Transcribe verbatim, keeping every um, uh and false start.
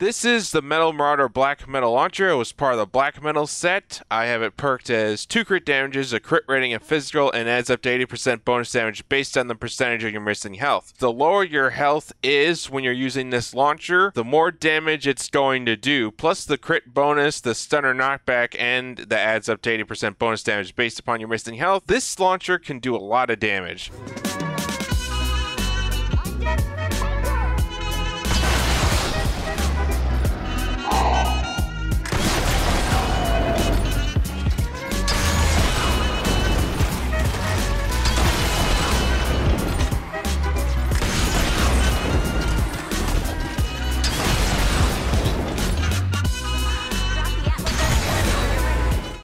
This is the Metal Marauder Black Metal Launcher. It was part of the Black Metal set. I have it perked as two crit damages, a crit rating and physical, and adds up to eighty percent bonus damage based on the percentage of your missing health. The lower your health is when you're using this launcher, the more damage it's going to do, plus the crit bonus, the stunner knockback, and that adds up to eighty percent bonus damage based upon your missing health. This launcher can do a lot of damage.